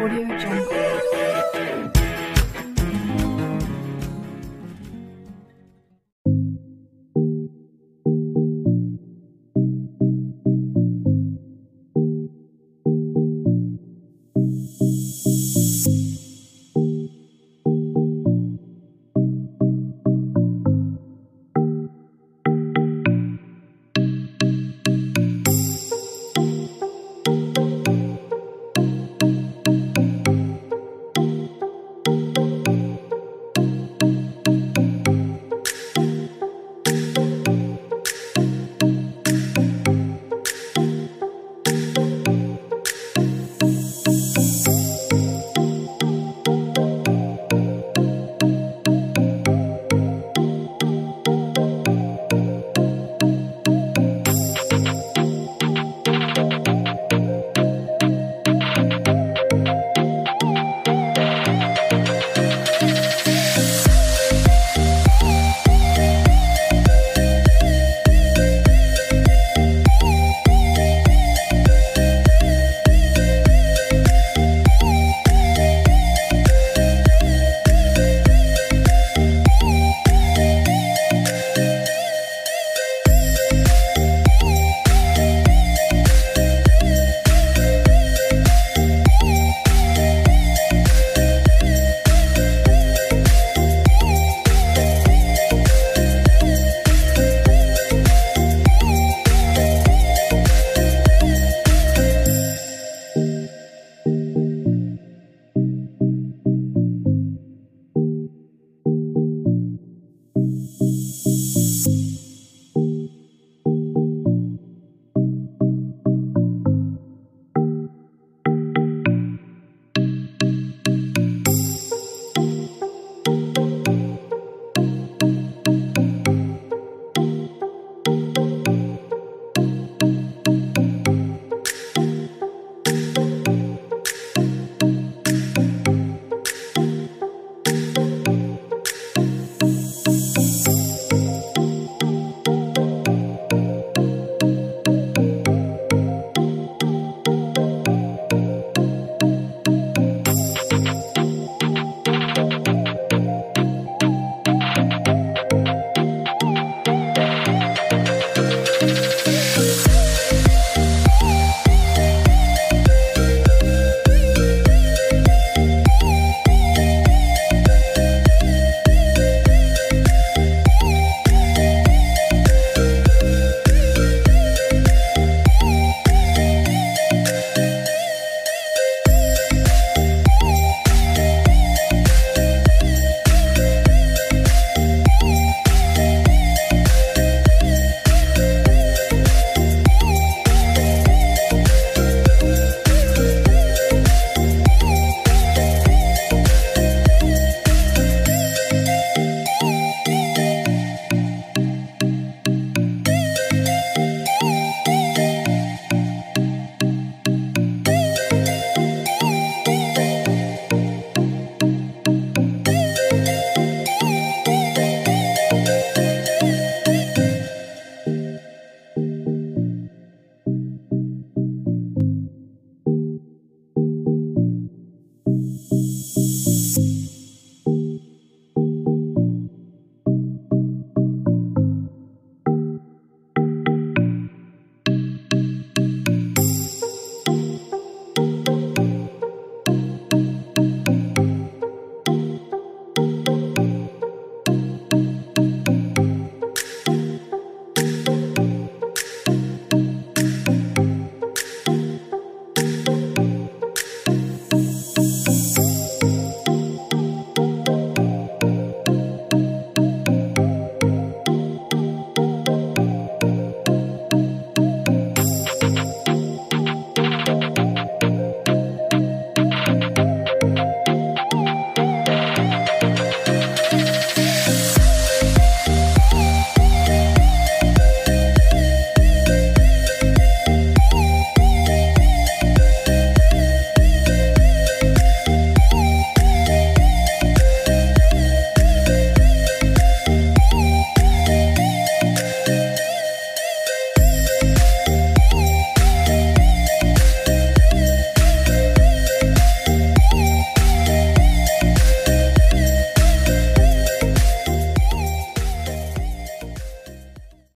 Audio Jungle.